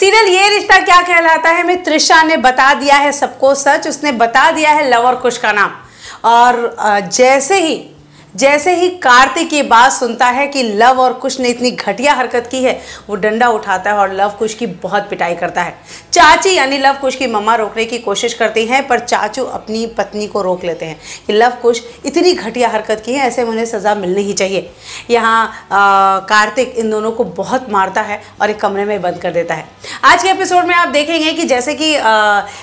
Serial ये रिश्ता क्या कहलाता है में त्रिशा ने बता दिया है सबको सच। उसने बता दिया है लव और कुश का नाम। और जैसे ही कार्तिक ये बात सुनता है कि लव और कुश ने इतनी घटिया हरकत की है, वो डंडा उठाता है और लव कुश की बहुत पिटाई करता है। चाची यानी लव कुश की मम्मा रोकने की कोशिश करती हैं, पर चाचू अपनी पत्नी को रोक लेते हैं कि लव कुश इतनी घटिया हरकत की है, ऐसे में उन्हें सज़ा मिलनी ही चाहिए। यहाँ कार्तिक इन दोनों को बहुत मारता है और एक कमरे में बंद कर देता है। आज के एपिसोड में आप देखेंगे कि जैसे कि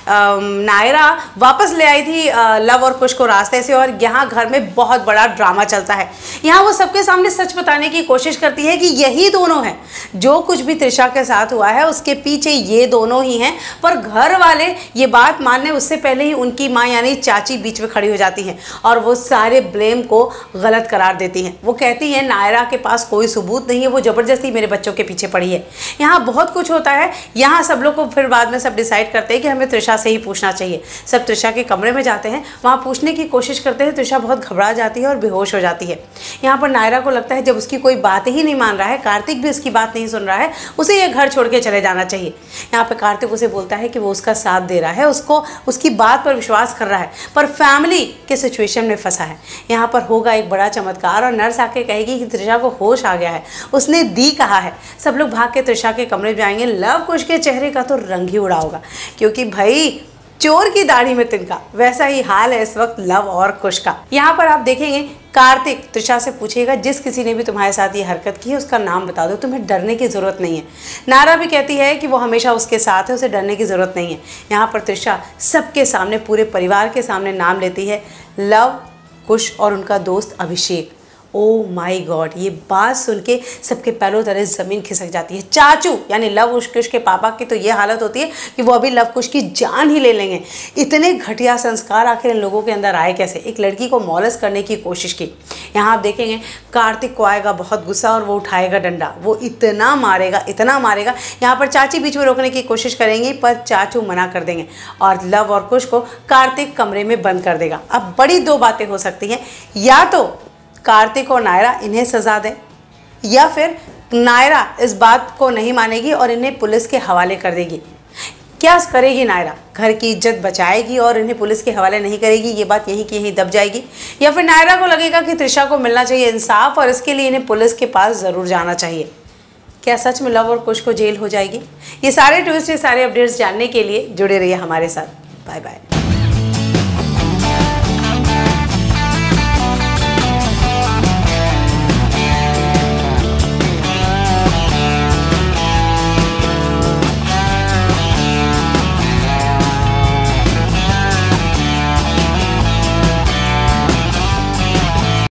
नायरा वापस ले आई थी लव और कुश को रास्ते से, और यहाँ घर में बहुत बड़ा ड्रामा चलता है। यहाँ वो सबके सामने सच बताने की कोशिश करती है कि यही दोनों हैं, जो कुछ भी त्रिशा के साथ हुआ है उसके पीछे ये दोनों ही हैं। पर घर वाले ये बात मानने उससे पहले ही उनकी माँ यानी चाची बीच में खड़ी हो जाती हैं और वो सारे ब्लेम को गलत करार देती हैं। वो कहती हैं नायरा के पास कोई सबूत नहीं है, वो ज़बरदस्ती मेरे बच्चों के पीछे पड़ी है। यहाँ बहुत कुछ होता है। यहाँ सब लोग को फिर बाद में सब डिसाइड करते हैं कि हमें त्रिशा से ही पूछना चाहिए। सब त्रिशा के कमरे में जाते हैं, वहाँ पूछने की कोशिश करते हैं। त्रिशा बहुत घबरा जाती है और बेहोश हो जाती है। यहाँ पर नायरा को लगता है जब उसकी कोई बात ही नहीं मान रहा है, कार्तिक भी उसकी बात नहीं सुन रहा है, उसे यह घर छोड़ के चले जाना चाहिए। यहाँ पे कार्तिक उसे बोलता है कि वो उसका साथ दे रहा है, उसको उसकी बात पर विश्वास कर रहा है, पर फैमिली के सिचुएशन में फंसा है। यहाँ पर होगा एक बड़ा चमत्कार और नर्स आके कहेगी कि त्रिशा को होश आ गया है, उसने दी कहा है। सब लोग भाग के त्रिशा के कमरे में आएंगे। लव कुश के चेहरे का तो रंग ही उड़ा होगा, क्योंकि भाई चोर की दाढ़ी में तिनका, वैसा ही हाल है इस वक्त लव और कुश का। यहाँ पर आप देखेंगे कार्तिक त्रिशा से पूछेगा जिस किसी ने भी तुम्हारे साथ ये हरकत की है उसका नाम बता दो, तुम्हें डरने की ज़रूरत नहीं है। नायरा भी कहती है कि वो हमेशा उसके साथ है, उसे डरने की ज़रूरत नहीं है। यहाँ पर त्रिशा सबके सामने, पूरे परिवार के सामने नाम लेती है लव, कुश और उनका दोस्त अभिषेक। ओ माय गॉड, ये बात सुन के सबके पैरों तले ज़मीन खिसक जाती है। चाचू यानी लव और कुश के पापा की तो ये हालत होती है कि वो अभी लव कुश की जान ही ले लेंगे। इतने घटिया संस्कार आखिर इन लोगों के अंदर आए कैसे, एक लड़की को मौलस करने की कोशिश की। यहाँ आप देखेंगे कार्तिक को आएगा बहुत गुस्सा और वो उठाएगा डंडा, वो इतना मारेगा, इतना मारेगा। यहाँ पर चाची बीच में रोकने की कोशिश करेंगी, पर चाचू मना कर देंगे और लव और कुश को कार्तिक कमरे में बंद कर देगा। अब बड़ी दो बातें हो सकती हैं, या तो कार्तिक और नायरा इन्हें सज़ा दे, या फिर नायरा इस बात को नहीं मानेगी और इन्हें पुलिस के हवाले कर देगी। क्या करेगी नायरा, घर की इज्जत बचाएगी और इन्हें पुलिस के हवाले नहीं करेगी, ये बात यहीं की यहीं दब जाएगी। या फिर नायरा को लगेगा कि त्रिशा को मिलना चाहिए इंसाफ और इसके लिए इन्हें पुलिस के पास ज़रूर जाना चाहिए। क्या सच में लव और कुश को जेल हो जाएगी? ये सारे ट्विस्ट, ये सारे अपडेट्स जानने के लिए जुड़े रहिए हमारे साथ। Bye bye.